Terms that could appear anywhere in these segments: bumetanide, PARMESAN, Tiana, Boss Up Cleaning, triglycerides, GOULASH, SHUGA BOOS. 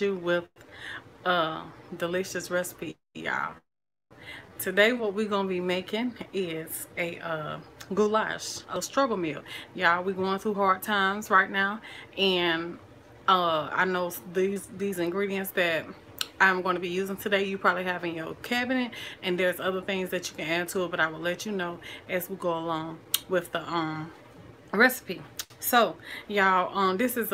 You with delicious recipe, y'all. Today what we're gonna be making is a goulash, a struggle meal, y'all. We're going through hard times right now, and I know these ingredients that I'm going to be using today you probably have in your cabinet, and there's other things that you can add to it, but I will let you know as we go along with the recipe. So y'all, this is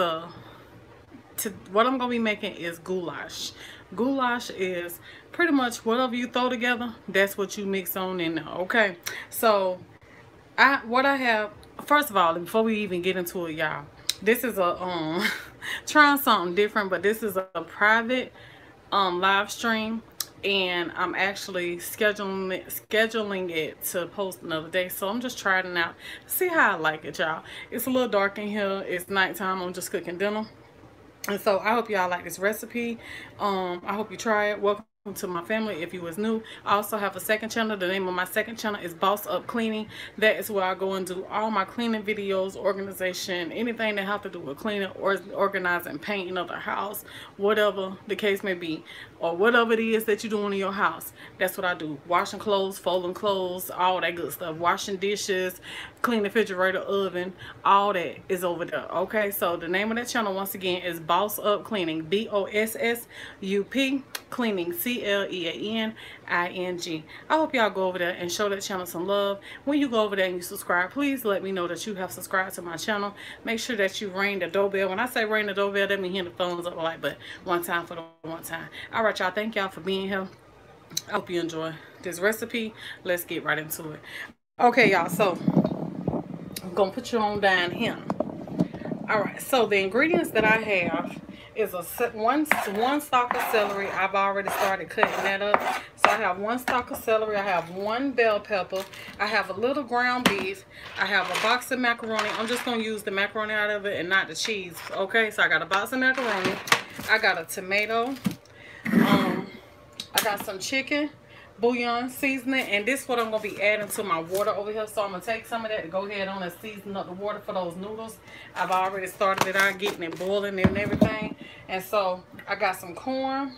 what I'm gonna be making is goulash. Goulash is pretty much whatever you throw together, that's what you mix on in there. Okay, so what I have, first of all, before we even get into it, y'all, this is a trying something different, but this is a private live stream, and I'm actually scheduling it to post another day. So I'm just trying it out, see how I like it, y'all. It's a little dark in here, it's nighttime, I'm just cooking dinner. And so I hope y'all like this recipe. I hope you try it. Welcome to my family if you was new. I also have a second channel. The name of my second channel is Boss Up Cleaning. That is where I go and do all my cleaning videos, organization, anything that have to do with cleaning or organizing, painting of the house, whatever the case may be, or whatever it is that you're doing in your house. That's what I do. Washing clothes, folding clothes, all that good stuff. Washing dishes, clean the refrigerator, oven, all that is over there. Okay, so the name of that channel once again is Boss Up Cleaning, BOSSUP Cleaning, CLEANING. I hope y'all go over there and show that channel some love. When you go over there and you subscribe, please let me know that you have subscribed to my channel. Make sure that you ring the doorbell. When I say ring the doorbell, that means hitting the thumbs up like, but one time for the one time. All right, y'all, thank y'all for being here. I hope you enjoy this recipe. Let's get right into it. Okay, y'all, so I'm gonna put you on down here. All right, so the ingredients that I have is one stalk of celery. I've already started cutting that up. So I have one stalk of celery, I have one bell pepper, I have a little ground beef, I have a box of macaroni. I'm just gonna use the macaroni out of it and not the cheese. Okay, so I got a box of macaroni, I got a tomato, I got some chicken bouillon seasoning, and this is what I'm gonna be adding to my water over here. So I'm gonna take some of that to go ahead on and season up the water for those noodles. I've already started it out, getting it boiling and everything. And so I got some corn,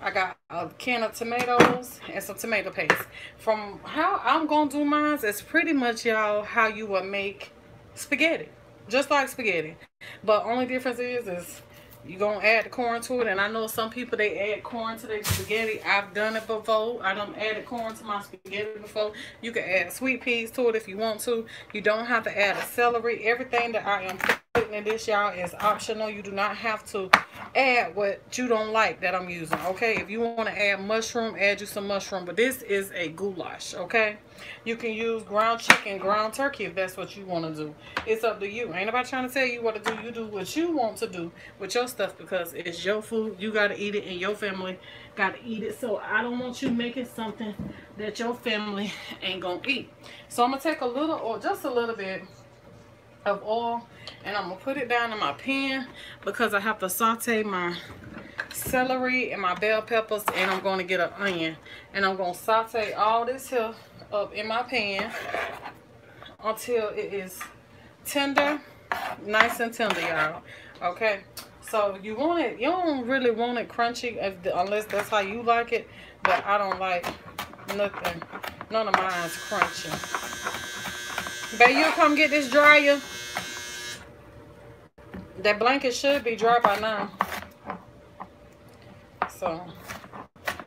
I got a can of tomatoes and some tomato paste. From how I'm gonna do mine, it's pretty much, y'all, how you would make spaghetti, just like spaghetti, but only difference is you're going to add the corn to it. And I know some people, they add corn to their spaghetti. I've done it before. I done added corn to my spaghetti before. You can add sweet peas to it if you want to. You don't have to add a celery. Everything that I am putting in this, y'all, is optional. You do not have to add what you don't like that I'm using, okay? If you want to add mushroom, add you some mushroom. But this is a goulash, okay? You can use ground chicken, ground turkey, if that's what you want to do. It's up to you. Ain't nobody trying to tell you what to do. You do what you want to do with your stuff, because it's your food. You got to eat it, and your family got to eat it. So I don't want you making something that your family ain't going to eat. So I'm going to take a little, or just a little bit of oil, and I'm gonna put it down in my pan, because I have to saute my celery and my bell peppers, and I'm gonna get an onion, and I'm gonna saute all this here up in my pan until it is tender, nice and tender, y'all. Okay, so you want it, you don't really want it crunchy unless that's how you like it, but I don't like nothing, none of mine's crunchy. Babe, you'll come get this dryer. That blanket should be dry by now. So,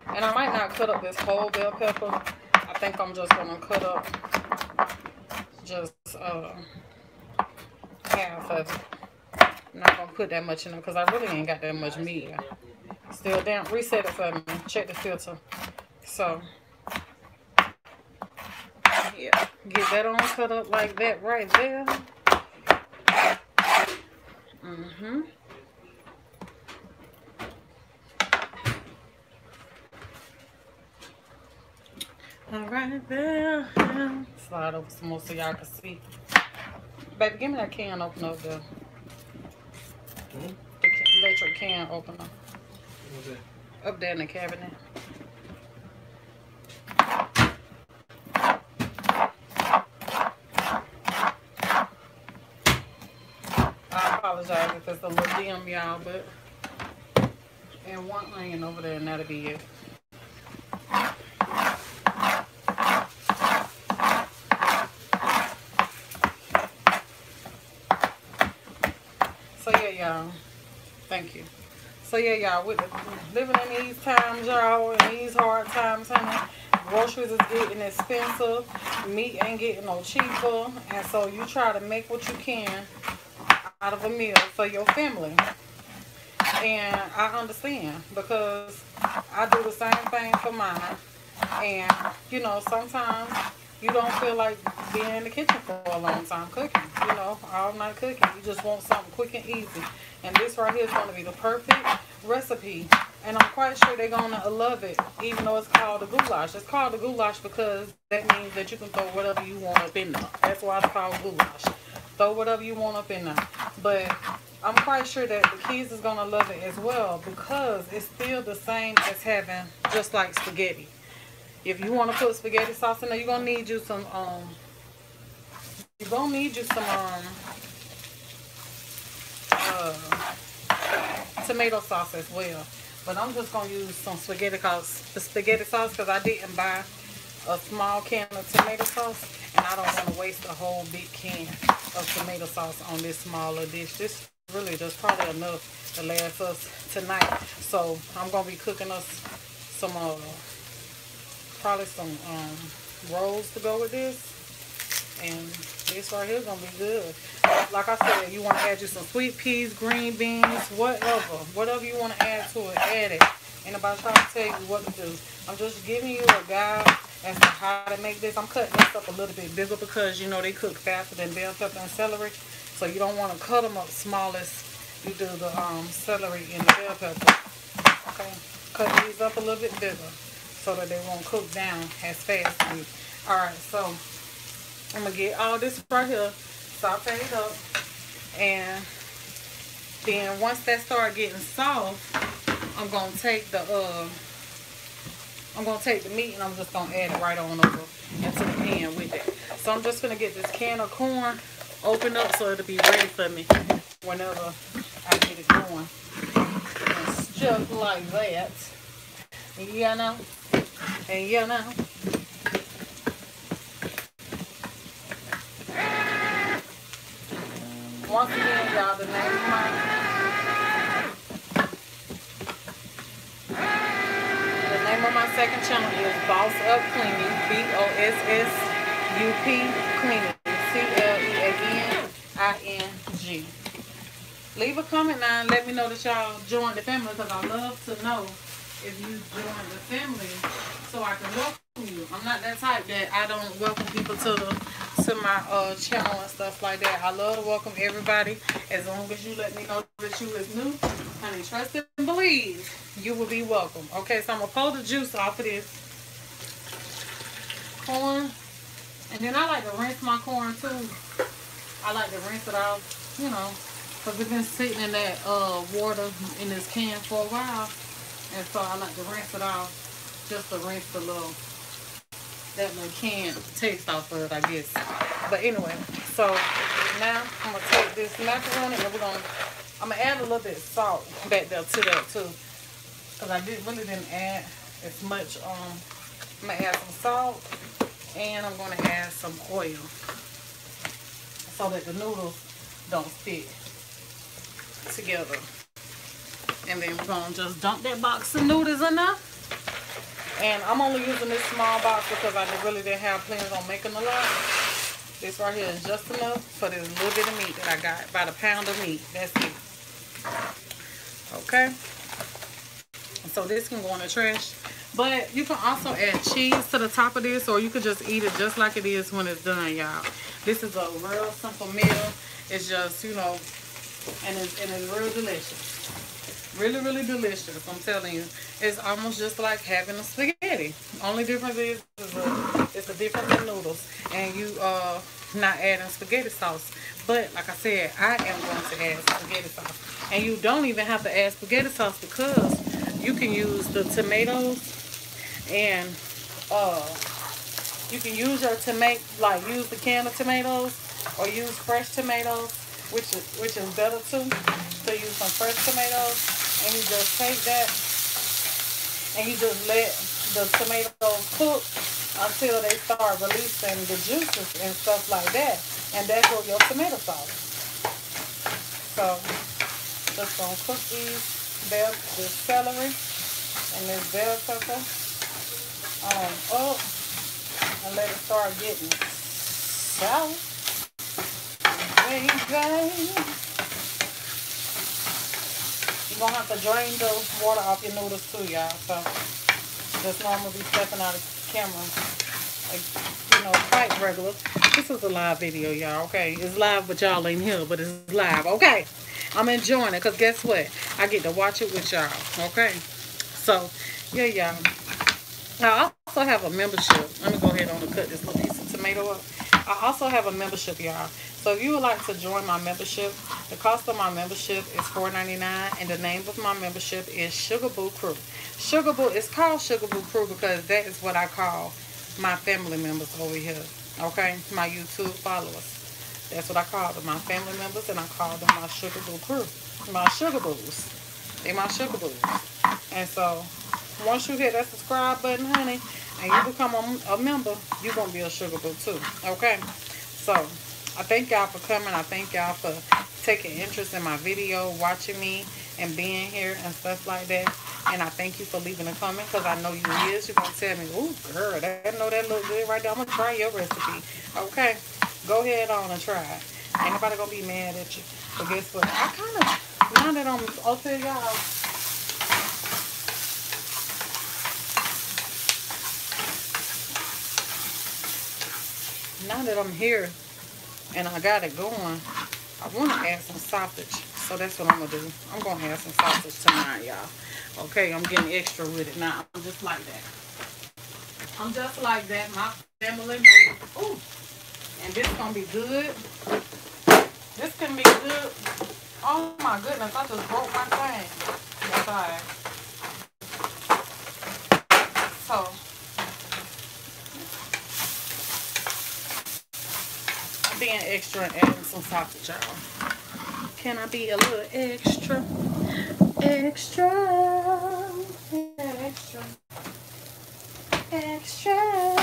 and I might not cut up this whole bell pepper. I think I'm just gonna cut up just half of it. I'm not gonna put that much in it, because I really ain't got that much meat. Still down. Reset it for me. Check the filter. So, yeah, get that on cut up like that right there. Mm-hmm. All right, there. Slide over some more so y'all can see. Baby, give me that can opener up there. Mm-hmm. The electric can opener. What was that? Up there in the cabinet. I apologize if it's a little dim, y'all, but and one onion over there, and that'll be it. So yeah, y'all. Thank you. So yeah, y'all, with living in these times, y'all, in these hard times, honey, groceries is getting expensive, meat ain't getting no cheaper, and so you try to make what you can out of a meal for your family. And I understand, because I do the same thing for mine, and you know, sometimes you don't feel like being in the kitchen for a long time cooking, you know, all night cooking. You just want something quick and easy. And this right here is going to be the perfect recipe. And I'm quite sure they're going to love it, even though it's called a goulash. It's called a goulash because that means that you can throw whatever you want up in there. That's why it's called goulash. Throw whatever you want up in there. But I'm quite sure that the kids is going to love it as well, because it's still the same as having just like spaghetti. If you want to put spaghetti sauce in there, you're going to need you some, tomato sauce as well. But I'm just going to use some spaghetti sauce, because I didn't buy a small can of tomato sauce, and I don't want to waste a whole big can of tomato sauce on this smaller dish. This really just probably enough to last us tonight. So I'm going to be cooking us some, probably some rolls to go with this, and this right here is gonna be good. Like I said, you want to add you some sweet peas, green beans, whatever you want to add to it, add it. Ain't nobody trying to tell you what to do. I'm just giving you a guide as to how to make this. I'm cutting this up a little bit bigger, because you know they cook faster than bell pepper and celery, so you don't want to cut them up small as you do the celery and the bell pepper. Okay, cut these up a little bit bigger, so that they won't cook down as fast as you. Alright, so I'm going to get all this right here, saute it up, and then once that start getting soft, I'm going to take the meat, and I'm just going to add it right on over into the pan with it. So I'm just going to get this can of corn opened up, so it'll be ready for me whenever I get it going. And just like that. Yeah, now. And yeah, now. Once again, y'all, the name of my second channel is Boss Up Cleaning, B-O-S-S-U-P Cleaning, C-L-E-A-N-I-N-G. Leave a comment now and let me know that y'all joined the family, because I love to know if you join the family, so I can welcome you. I'm not that type that I don't welcome people to my channel and stuff like that. I love to welcome everybody, as long as you let me know that you is new. Honey, trust and believe you will be welcome. Okay, so I'm gonna pull the juice off of this corn, and then I like to rinse my corn too. I like to rinse it off, you know, because it's been sitting in that water in this can for a while. And so I like to rinse it off, just to rinse the little, that little can taste off of it, I guess. But anyway, so now I'm gonna take this macaroni, and I'm gonna add a little bit of salt back there to that too, because I really didn't add as much. I'm gonna add some salt, and I'm gonna add some oil, so that the noodles don't stick together. And then we're going to just dump that box of noodles in there. And I'm only using this small box because I really didn't have plans on making a lot. This right here is just enough for this little bit of meat that I got. About a pound of meat. That's it. Okay. So this can go in the trash. But you can also add cheese to the top of this, or you could just eat it just like it is when it's done, y'all. This is a real simple meal. It's just, you know, and it's real delicious. Really, really delicious, I'm telling you. It's almost just like having a spaghetti. Only difference is it's a different than noodles, and you not adding spaghetti sauce. But like I said, I am going to add spaghetti sauce. And you don't even have to add spaghetti sauce, because you can use the tomatoes, and you can use your tomato, like use the can of tomatoes, or use fresh tomatoes, which is better too. So use some fresh tomatoes, and you just take that and you just let the tomatoes cook until they start releasing the juices and stuff like that. And that's what your tomato sauce. So just gonna cook these bell, the celery and this bell pepper up and let it start getting sour. Baby. You're going to have to drain the water off your noodles too, y'all. So, just know I'm going to be stepping out of the camera. Like, you know, quite regular. This is a live video, y'all, okay? It's live, but y'all ain't here, but it's live, okay? I'm enjoying it, because guess what? I get to watch it with y'all, okay? So, yeah, y'all. I also have a membership. Let me go ahead and cut this little piece of tomato up. I also have a membership, y'all. So if you would like to join my membership, the cost of my membership is $4.99, and the name of my membership is Sugar Boo Crew. Sugar Boo, it's called Sugar Boo Crew because that is what I call my family members over here, okay? My YouTube followers. That's what I call them, my family members, and I call them my Sugar Boo Crew. My Sugar Boos. They're my Sugar Boos. And so once you hit that subscribe button, honey, and you become a member, you're going to be a Sugar Boo too, okay? So I thank y'all for coming. I thank y'all for taking interest in my video, watching me, and being here and stuff like that. And I thank you for leaving a comment, because I know you is. You're going to tell me, ooh, girl, I know that look good right there. I'm going to try your recipe. Okay? Go ahead on and try it. Ain't nobody going to be mad at you. But guess what? I kind of, now that I'm up here, y'all, now that I'm here, and I got it going, I want to add some sausage. So that's what I'm going to do. I'm going to add some sausage tonight, y'all. Okay, I'm getting extra with it now. I'm just like that. I'm just like that. My family. Ooh. And this is going to be good. This can be good. Oh, my goodness. I just broke my thing. That's all right. So being extra and adding some sausage, y'all. Can I be a little extra? Extra. Extra. Extra.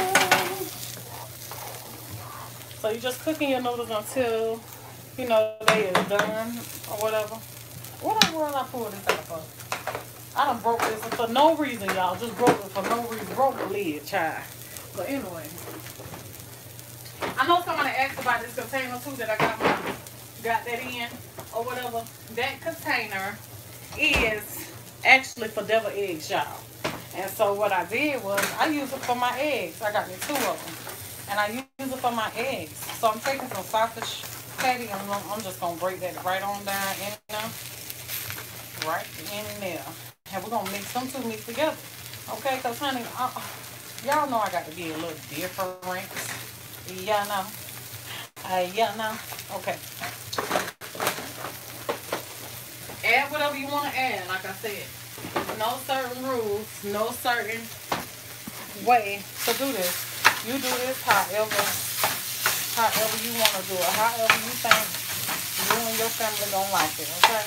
So you're just cooking your noodles until, you know, they are done or whatever. What in the world I pulled this out for? I done broke this for no reason, y'all. Just broke it for no reason. Broke the lid, child. But anyway, I know somebody asked about this container too that I got that in or whatever. That container is actually for devil eggs, y'all. And so what I did was I used it for my eggs. I got me 2 of them. And I used it for my eggs. So I'm taking some sausage patty and I'm just going to break that right on down in there. Right in there. And we're going to mix them 2 meats together. Okay, because honey, y'all know I got to be a little different. Yeah, no. Yeah, no. Okay. Add whatever you want to add, like I said. No certain rules, no certain way to do this. You do this however you want to do it, however you think you and your family don't like it, okay?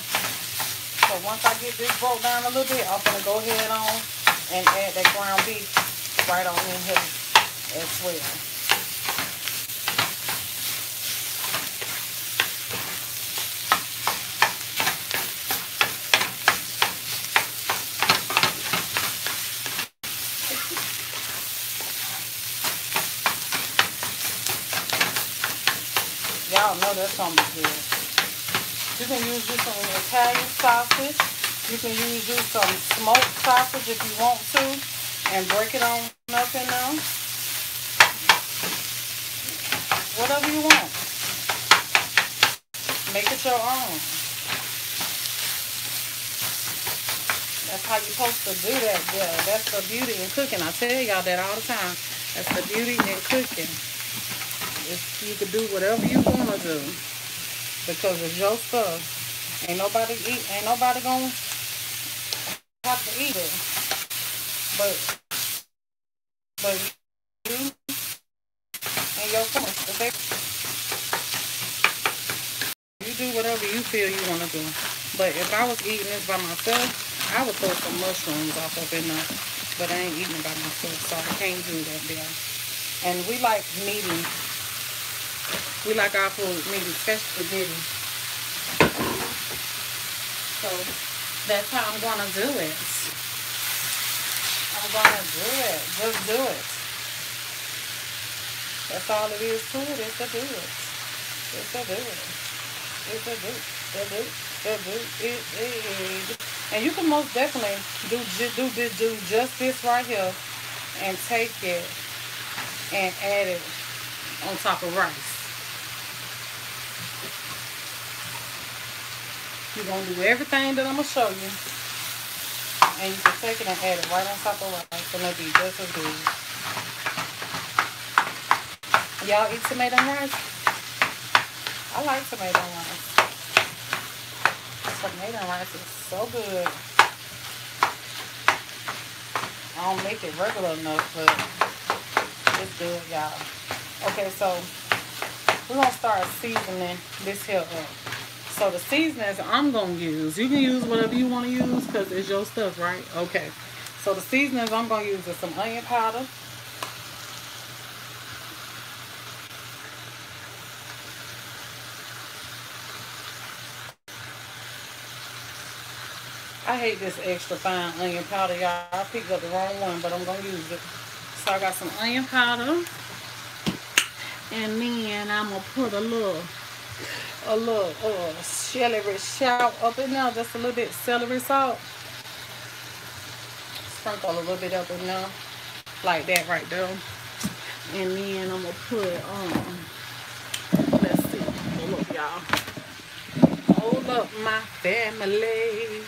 So once I get this broke down a little bit, I'm going to go ahead on and add that ground beef right on in here as well. Y'all know that's gonna be good. You can use this on Italian sausage. You can use this some smoked sausage if you want to, and break it on up in there. Whatever you want, make it your own. That's how you're supposed to do that, girl. That's the beauty in cooking. I tell y'all that all the time. That's the beauty in cooking. You can do whatever you want to do, because it's your stuff. Ain't nobody gonna have to eat it. But you and your family, you do whatever you feel you want to do. But if I was eating this by myself, I would throw some mushrooms off up in there, but I ain't eating by myself, so I can't do that there. And we like meaty. We like our food meaty, especially spaghetti. So that's how I'm gonna do it. I'm gonna do it. Just do it. That's all it is to it. It's to do it. It's to do it. It's to do it. And you can most definitely do just this right here and take it and add it on top of rice. You're going to do everything that I'm going to show you, and you can take it and add it right on top of rice, and it'll be just as good. Y'all eat tomato rice? I like tomato rice. Tomato rice is so good. I don't make it regular enough, but it's good, y'all. Okay, so we're going to start seasoning this here up. So the seasonings I'm going to use, you can use whatever you want to use because it's your stuff, right? Okay, so the seasonings I'm going to use is some onion powder. I hate this extra fine onion powder, y'all. I picked up the wrong one, but I'm going to use it. So I got some onion powder. And then I'm going to put a little celery salt up in there. Just a little bit celery salt. Sprinkle a little bit up in there. Like that right there. And then I'm going to put, let's see. Hold up, y'all. Hold up, my family.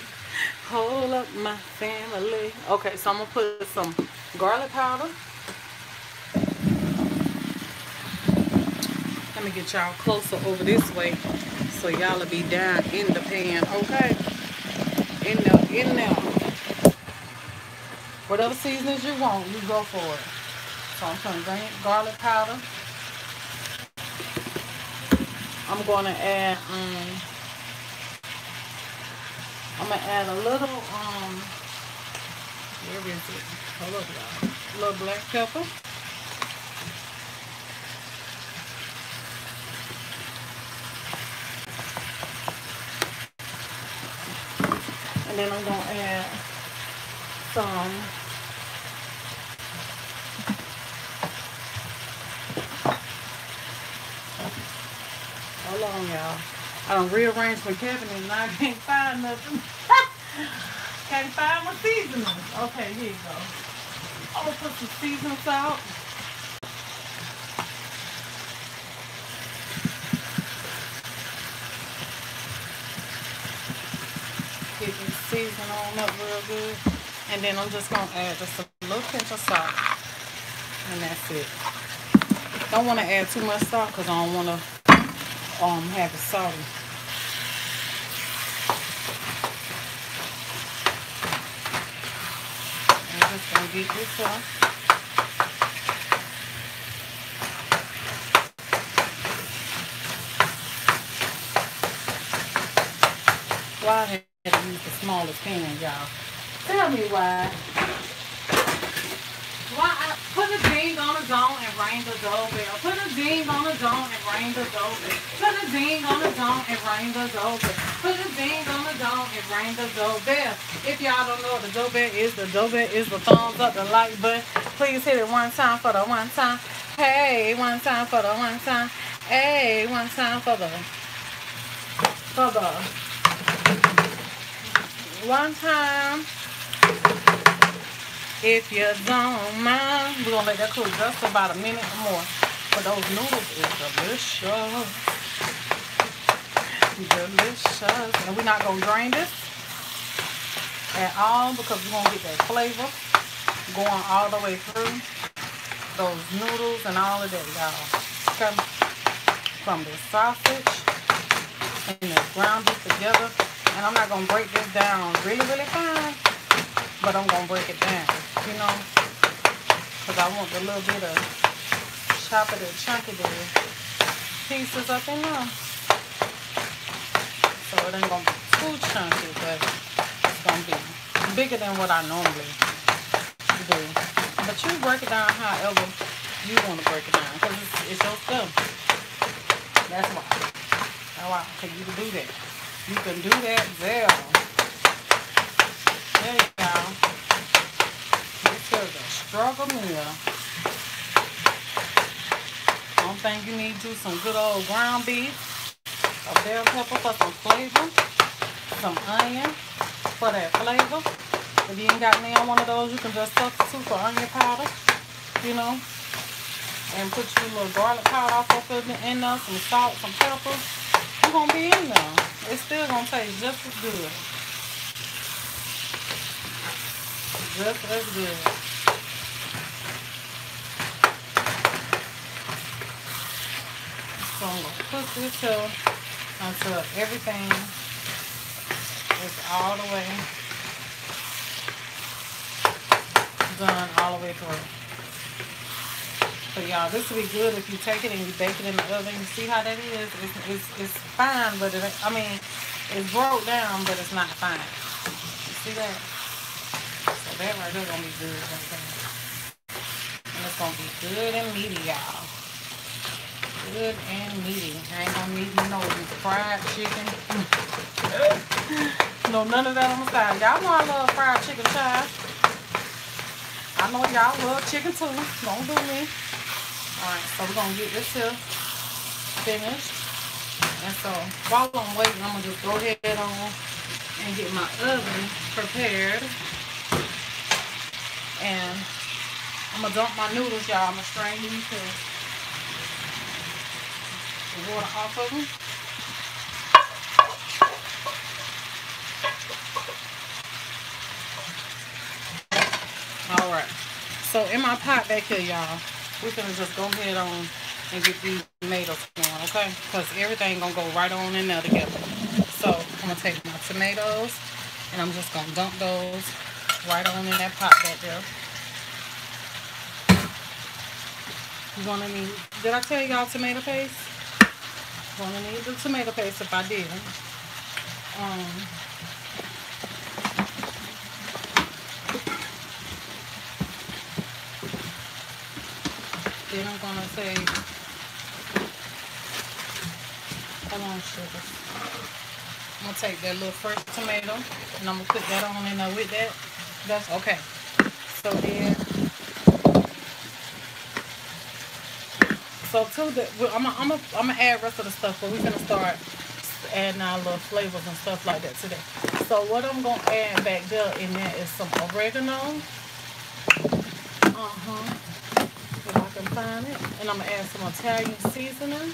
Hold up my family. Okay, so I'm gonna put some garlic powder. Let me get y'all closer over this way so y'all will be down in the pan, okay? In there, in there. Whatever seasonings you want, you go for it. So I'm putting garlic powder. I'm gonna add I'm gonna add a little, where is it? Hold up, y'all. A little black pepper. And then I'm gonna add some, hold on, y'all. I done rearranged my cabinet and I can't find nothing. Can't find my seasoning. Okay, here you go. I'm gonna put some seasoning salt. Get the seasoning on up real good. And then I'm just gonna add just a little pinch of salt. And that's it. Don't wanna add too much salt because I don't wanna have it salty. I'm just gonna get this up. Why I had to use the smaller pan, y'all? Tell me why. Why I put a ding on the dome and ring the doorbell. Put a ding on the dome and ring the doorbell. Put a ding on the dome and ring the doorbell. Put a ding on the dome and ring the doorbell. If y'all don't know what the doorbell is the thumbs up, the like button. Please hit it one time for the one time. Hey, one time for the one time. Hey, one time for the one time. If you don't mind, we're gonna let that cook just about a minute or more. But those noodles is delicious. Delicious. And we're not gonna drain this at all because we're gonna get that flavor going all the way through those noodles and all of that, y'all. Okay. From the sausage and the ground it together. And I'm not gonna break this down really, really fine, but I'm gonna break it down. You know, because I want a little bit of choppy, chunky pieces up in there. So it ain't gonna be too chunky, but it's gonna be bigger than what I normally do. But you break it down however you want to break it down, because it's your stuff. That's why. That's why I tell you to do that. You can do that there. There you go. This is a struggle meal. One thing you need to do, some good old ground beef, a bell pepper for some flavor, some onion for that flavor. If you ain't got me on one of those, you can just substitute for onion powder, you know, and put your little garlic powder in there, some salt, some pepper. You're going to be in there. It's still going to taste just as good. Just as good. So I'm going to cook this till until everything is all the way done, all the way through. So y'all, this will be good if you take it and you bake it in the oven. You see how that is? It's fine, but it, I mean, it's broke down, but it's not fine. You see that? So that right there gonna be good right there. And it's gonna be good and meaty, y'all. Good and meaty. I ain't gonna need no fried chicken. No, none of that on the side. Y'all know I love fried chicken chives. I know y'all love chicken too. Don't do me. Alright, so we're going to get this here finished. And so while I'm waiting, I'm going to just go ahead on and get my oven prepared. And I'm going to dump my noodles, y'all. I'm going to strain these to the water off of them. Alright, so in my pot back here, y'all, we're gonna just go ahead on and get these tomatoes going, okay? Because everything gonna go right on in there together. So I'm gonna take my tomatoes and I'm just gonna dump those right on in that pot back there. You're gonna need, did I tell y'all tomato paste? You're gonna need the tomato paste if I didn't. Then I'm gonna say, hold on, sugar. I'm gonna take that little fresh tomato and I'm gonna put that on in there with that. That's okay. So then, so to the, I'm gonna add the rest of the stuff, but we're gonna start adding our little flavors and stuff like that today. So what I'm gonna add back there in there is some oregano. Find it, and I'm gonna add some Italian seasoning.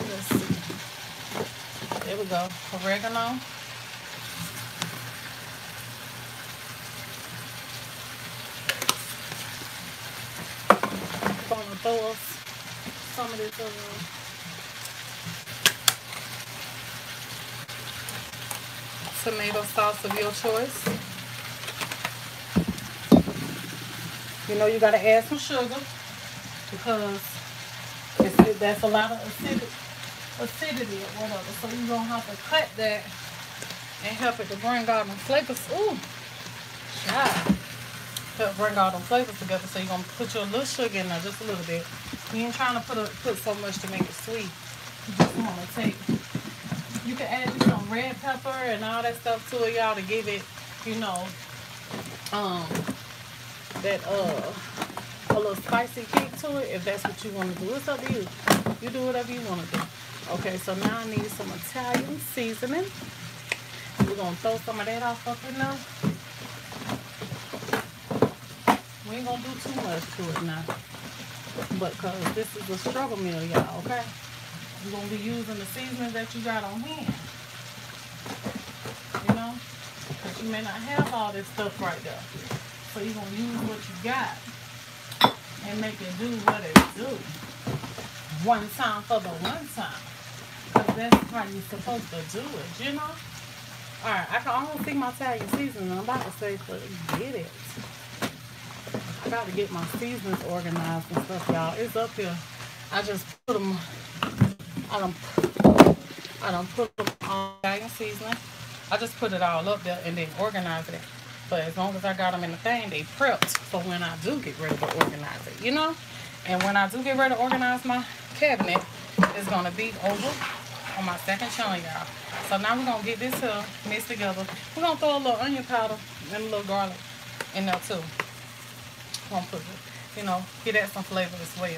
Let's see. There we go. Oregano. I'm gonna throw us some of this tomato sauce of your choice. You know you gotta add some sugar because it's, that's a lot of acidity or whatever. So you're gonna have to cut that and help it to bring all them flavors. Ooh, God. Help bring all them flavors together. So you're gonna put your little sugar in there, just a little bit. You ain't trying to put so much to make it sweet. You just wanna take. You can add some red pepper and all that stuff to it, y'all, to give it, you know, that a little spicy kick to it, if that's what you want to do. It's up to you. You do whatever you want to do. Okay, so now I need some Italian seasoning. We're gonna throw some of that off up in there. We ain't gonna do too much to it now, but cause this is a struggle meal, y'all. Okay, you're gonna be using the seasonings that you got on hand. You know, but you may not have all this stuff right there. So you're going to use what you got and make it do what it do. One time for the one time. Because that's how you're supposed to do it, you know? Alright, I can almost see my Italian seasoning. I'm about to say, forget it. I got to get my seasonings organized and stuff, y'all. It's up here. I just put them, I done put them on Italian seasoning. I just put it all up there and then organize it. But as long as I got them in the thing, they prepped for when I do get ready to organize it, you know? And when I do get ready to organize my cabinet, it's going to be over on my second chunk, y'all. So now we're going to get this here mixed together. We're going to throw a little onion powder and a little garlic in there too. We're going to put it, you know, get that some flavor as well.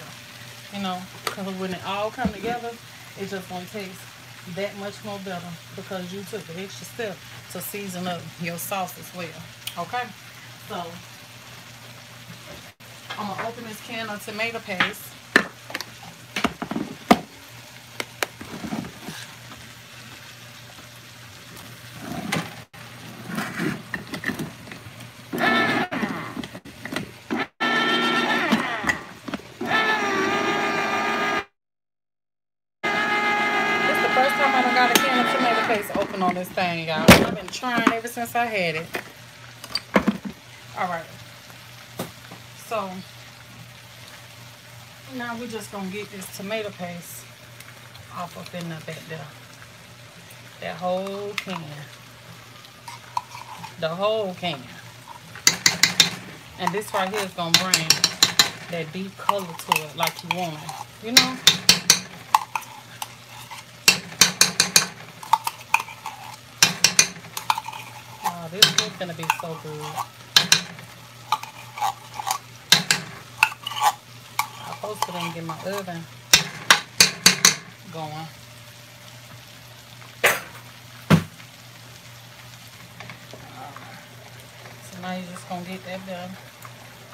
You know, because when it all come together, it just going to taste that much more better because you took the extra step to season up your sauce as well. Okay, so I'm going to open this can of tomato paste. On this thing, y'all. I've been trying ever since I had it. Alright. So now we're just gonna get this tomato paste off up in the back there. That whole can. The whole can. And this right here is gonna bring that deep color to it like you want it. You know? This is going to be so good. I posted it and get my oven going. So now you're just going to get that done,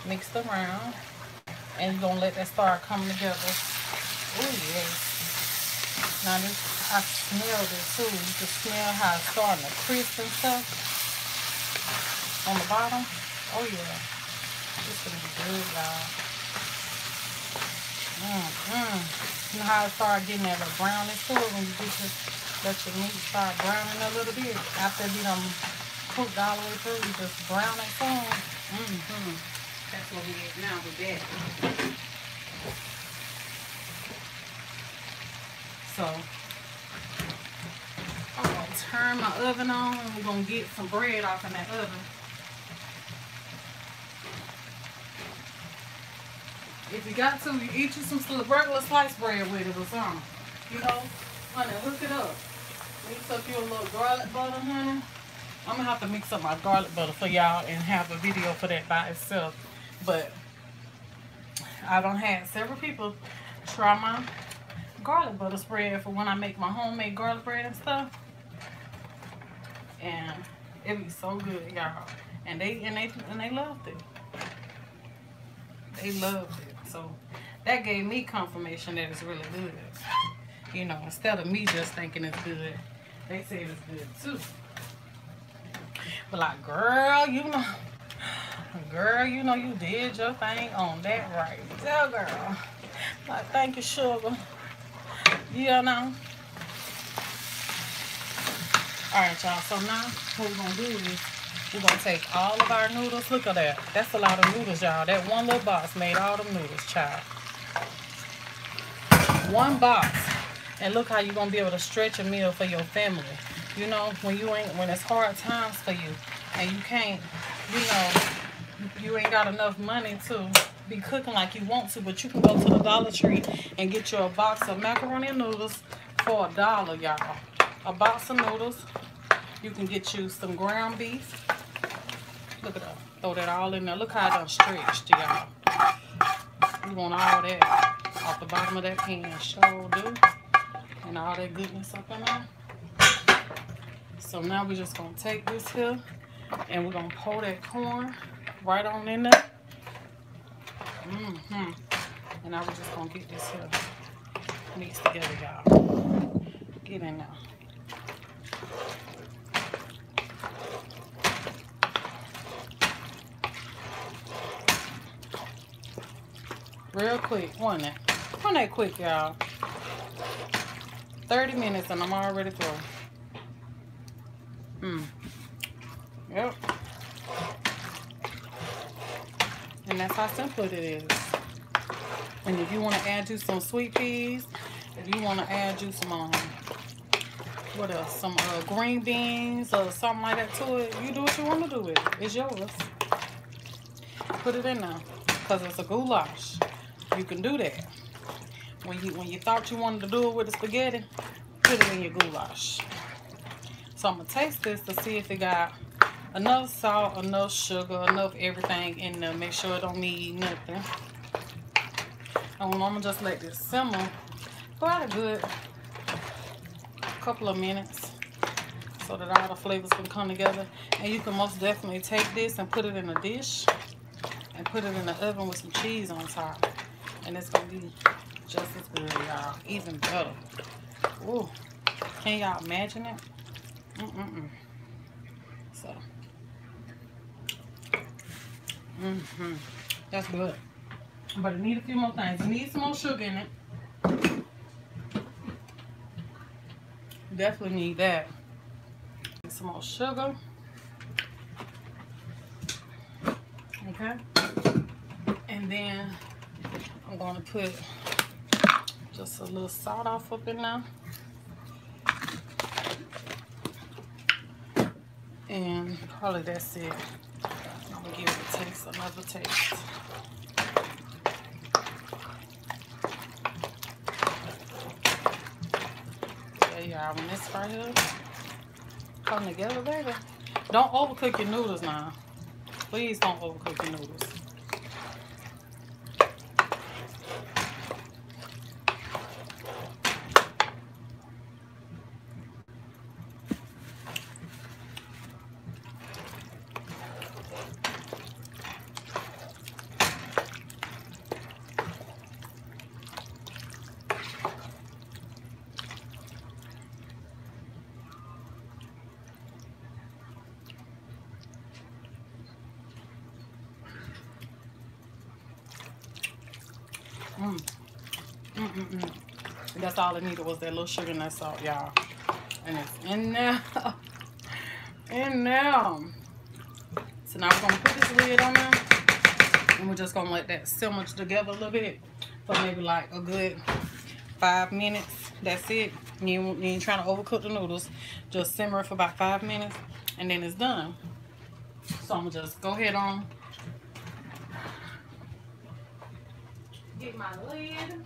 mixed around, and you're going to let that start coming together. Oh, yes. Now this, I smelled it too. You can smell how it's starting to crisp and stuff. On the bottom, oh yeah, this is good, y'all. You know how it started getting that little brownish to it when you get this, let your meat start browning a little bit after you done cooked all the way through, you just brown it through. That's what we get now with that. So I'm gonna turn my oven on and we're gonna get some bread off in that oven. If you got to, you eat you some regular sliced bread with it or something. You know, honey, hook it up. Mix up your little garlic butter, honey. I'm going to have to mix up my garlic butter for y'all and have a video for that by itself. But I done had several people try my garlic butter spread for when I make my homemade garlic bread and stuff. And it be so good, y'all. And they loved it. They loved it. So that gave me confirmation that it's really good. You know, instead of me just thinking it's good, they said it's good too. But like, girl, you know you did your thing on that right there, girl. Like, thank you, sugar. You know. All right, y'all. So now what we're gonna do is we're going to take all of our noodles. Look at that. That's a lot of noodles, y'all. That one little box made all them noodles, child. One box. And look how you're going to be able to stretch a meal for your family. You know, when it's hard times for you and you can't, you know, you ain't got enough money to be cooking like you want to, but you can go to the Dollar Tree and get you a box of macaroni and noodles for $1, y'all. A box of noodles. You can get you some ground beef. Look at that. Throw that all in there. Look how it done stretched, y'all. You want all that off the bottom of that pan. Sure do. And all that goodness up in there. So now we're just going to take this here. And we're going to pour that corn right on in there. And now we're just going to get this here mixed together, y'all. Get in there. Real quick, wasn't that quick, y'all? 30 minutes and I'm already through. Yep. And that's how simple it is. And if you want to add you some sweet peas, if you want to add you some what else? Some green beans or something like that to it. You do what you want to do with it. It's yours. Put it in there because it's a goulash. You can do that. When you thought you wanted to do it with the spaghetti, put it in your goulash. So I'm going to taste this to see if it got enough salt, enough sugar, enough everything in there. Make sure it don't need nothing. And I'm going to just let this simmer for a good couple of minutes so that all the flavors can come together. And you can most definitely take this and put it in a dish and put it in the oven with some cheese on top. And it's going to be just as good, y'all. Even better. Ooh, can y'all imagine it? So, that's good. But it needs a few more things. It needs some more sugar in it. Definitely need that. Need some more sugar. Okay. And then I'm going to put just a little salt off up in there. And probably that's it. I'm gonna give it a taste, another taste. Yeah, y'all, when this right here come together, baby. Don't overcook your noodles now. Please don't overcook your noodles. That's all it needed was that little sugar and that salt, y'all. And it's in there. In there. So now we're going to put this lid on there. And we're just going to let that simmer together a little bit. For maybe like a good 5 minutes. That's it. You ain't trying to overcook the noodles. Just simmer it for about 5 minutes. And then it's done. So I'm going to just go ahead on. Get my lid.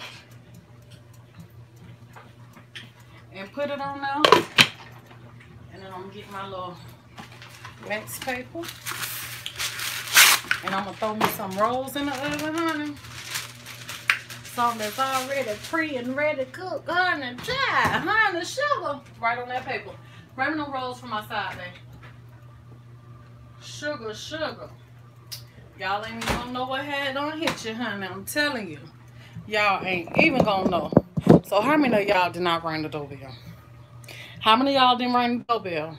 And put it on now, and then I'm gonna get my little wax paper, and I'm gonna throw me some rolls in the oven, honey. Something that's already pre and ready to cook, honey. Try, honey, sugar right on that paper. Bring me the rolls from my side, baby. Sugar, sugar. Y'all ain't even gonna know what had don't hit you, honey. I'm telling you, y'all ain't even gonna know. So how many of y'all did not ring the doorbell? How many of y'all didn't ring the doorbell?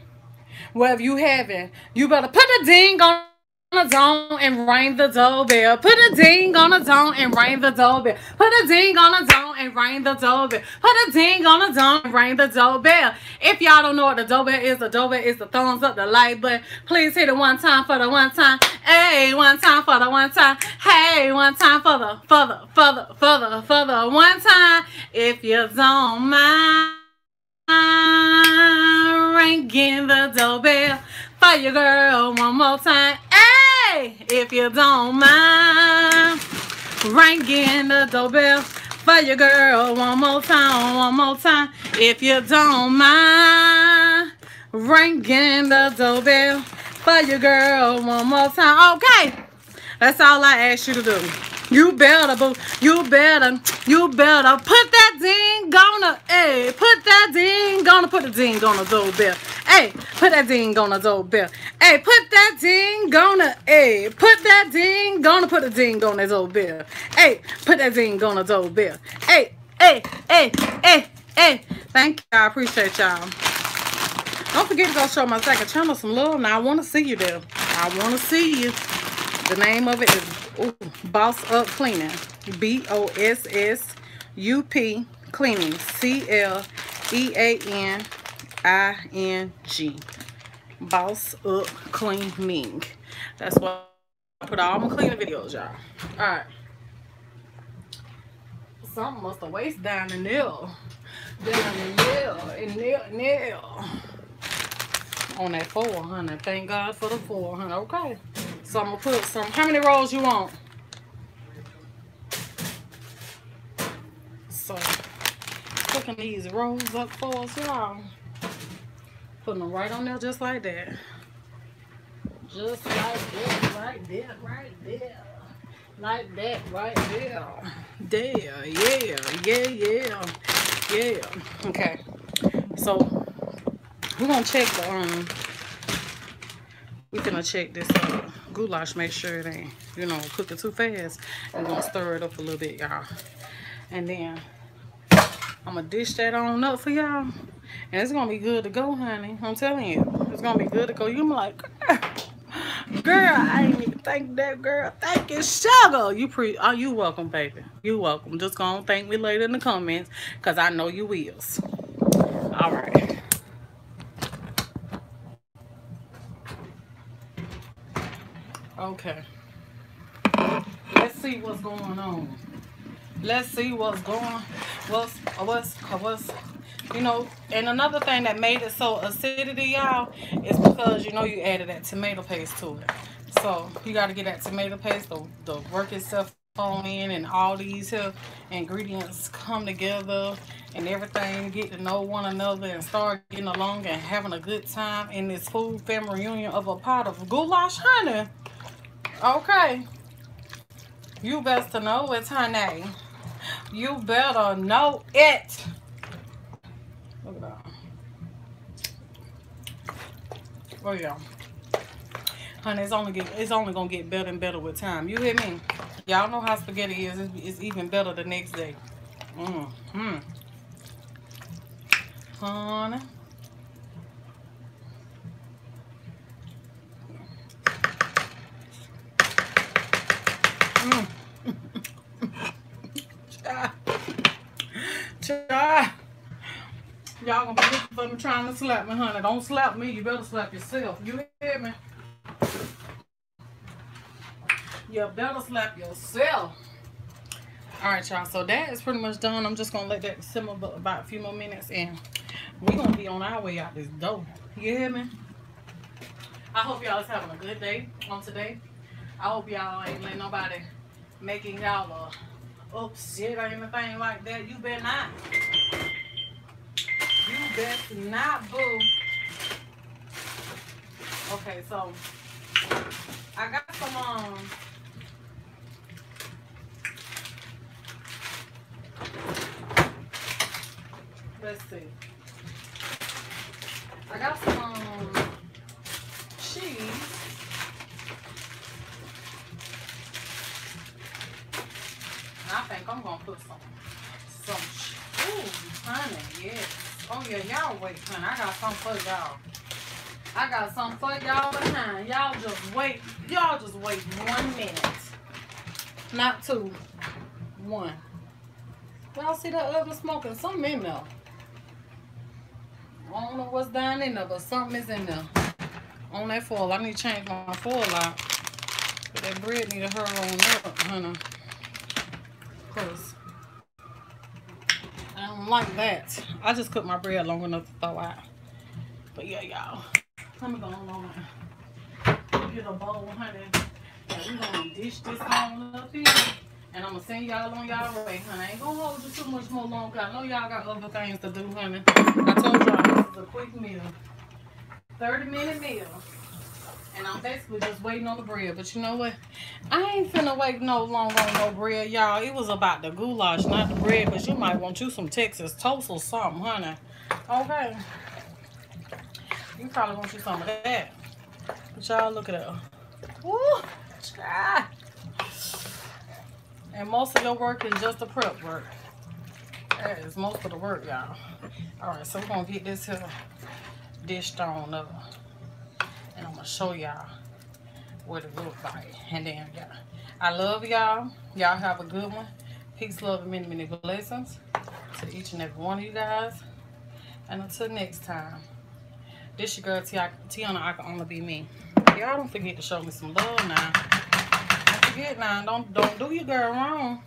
Well, if you haven't, you better put a ding on the dome and ring the doorbell. Put a ding on the dome and ring the doorbell. Put a ding on the dome and ring the doorbell. Put a ding on the dome and ring the doorbell. If y'all don't know what the doorbell is the thumbs up, the like button. Please hit it one time for the one time. Hey, one time for the one time. Hey, one time for the one time. If you don't mind ringing the doorbell for your girl one more time. Hey, if you don't mind ringing the doorbell for your girl one more time, one more time. If you don't mind ringing the doorbell for your girl one more time. Okay, that's all I ask you to do. You better, boo. You better put that ding on the, hey, put that ding on the, put the ding on the doorbell. Hey, put that ding on the doorbell. Hey, put that ding on the, hey, put that ding on the, put the ding on the doorbell. Hey, put that ding on the doorbell. Hey, hey, hey, hey, hey. Thank you. I appreciate y'all. Don't forget to go show my second channel some love. Now I want to see you there. I want to see you. The name of it is Boss Up Cleaning. B-O-S-S-U-P Cleaning. C-L-E-A-N-I-N-G. Boss Up Cleaning. That's why I put all my cleaning videos, y'all. Alright. Something must have waste down in there. Nail on that 400. Thank God for the 400. Okay, so I'm gonna put some. How many rolls you want? So cooking these rolls up for us, y'all. Putting them right on there, just like that. Just like that, right there, right there. Like that, right there. There, yeah. Okay, so we're gonna check the we're gonna check this goulash, make sure it ain't, you know, cooking too fast. We're gonna stir it up a little bit, y'all, and then I'm gonna dish that on up for y'all, and it's gonna be good to go, honey. I'm telling you, it's gonna be good to go. You're like, girl, I ain't even thank that girl. Thank you, sugar. You welcome, baby. You welcome. Just gonna thank me later in the comments, cause I know you will. All right. Okay. Let's see what's going on. Let's see what's going. What's. You know, and another thing that made it so acidity, y'all, is because, you know, you added that tomato paste to it. So you got to get that tomato paste to work itself on in, and all these here ingredients come together and everything, get to know one another and start getting along and having a good time in this food family reunion of a pot of goulash, honey. Okay. You best to know it, honey. You better know it. Look at that. Oh yeah, honey, it's only gonna get better and better with time. You hear me? Y'all know how spaghetti is. It's even better the next day. Honey, try. Y'all gonna be looking for me trying to slap me, honey. Don't slap me. You better slap yourself. You hear me? You better slap yourself. All right, y'all. So that is pretty much done. I'm just gonna let that simmer about a few more minutes, and we're gonna be on our way out this door. You hear me? I hope y'all is having a good day on today. I hope y'all ain't letting nobody making y'all upset or anything like that. You better not. You best not, boo. Okay, so I got some let's see. I got some cheese. And I think I'm gonna put some cheese, honey, yes. Oh yeah, y'all wait, honey. I got some for y'all. I got some for y'all behind. Y'all just wait. Y'all just wait 1 minute. Not two. One. Y'all see that oven smoking? Something in there. I don't know what's down in there, but something is in there. On that foil. I need to change my foil out. But that bread need to hurry on up, honey. Cause I don't like that. I just cooked my bread long enough to throw out. But yeah, y'all. Let me go along and get a bowl, honey. And we're going to dish this on up here. And I'm going to send y'all on y'all way, honey. I ain't going to hold you too much more long, because I know y'all got other things to do, honey. I told y'all this is a quick meal. 30-minute meal. And I'm basically just waiting on the bread. But you know what? I ain't finna wait no long on no bread, y'all. It was about the goulash, not the bread. But you might want you some Texas toast or something, honey. Okay. You probably want you some of that. But y'all, look at that. Woo! Ah. And most of your work is just the prep work. That is most of the work, y'all. All right, so we're going to get this here dished on up. And I'm going to show y'all what it looks like. And then, y'all, I love y'all. Y'all have a good one. Peace, love, and many, many blessings to each and every one of you guys. And until next time, this your girl, Tiana. I Can Only Be Me. Y'all don't forget to show me some love now. Don't forget now. Don't do your girl wrong.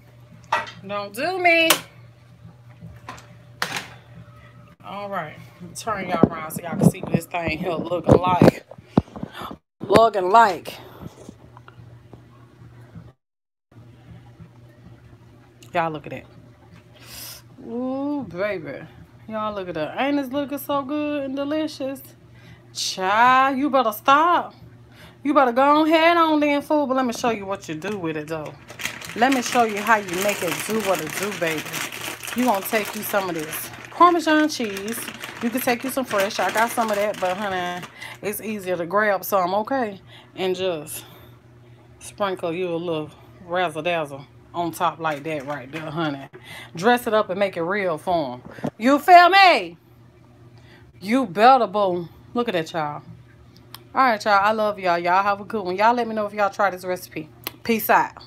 Don't do me. All right, turn y'all around so y'all can see what this thing here looking like. Y'all look at it. Ooh, baby. Y'all look at that. Ain't this looking so good and delicious? Child, you better stop. You better go ahead on then, fool. But let me show you what you do with it, though. Let me show you how you make it do what it do, baby. You gonna take you some of this Parmesan cheese. You can take you some fresh. I got some of that, but honey, it's easier to grab some, okay? And just sprinkle you a little razzle-dazzle on top like that right there, honey. Dress it up and make it real for them. You feel me? You better, boo. Look at that, y'all. All right, y'all. I love y'all. Y'all have a good one. Y'all let me know if y'all try this recipe. Peace out.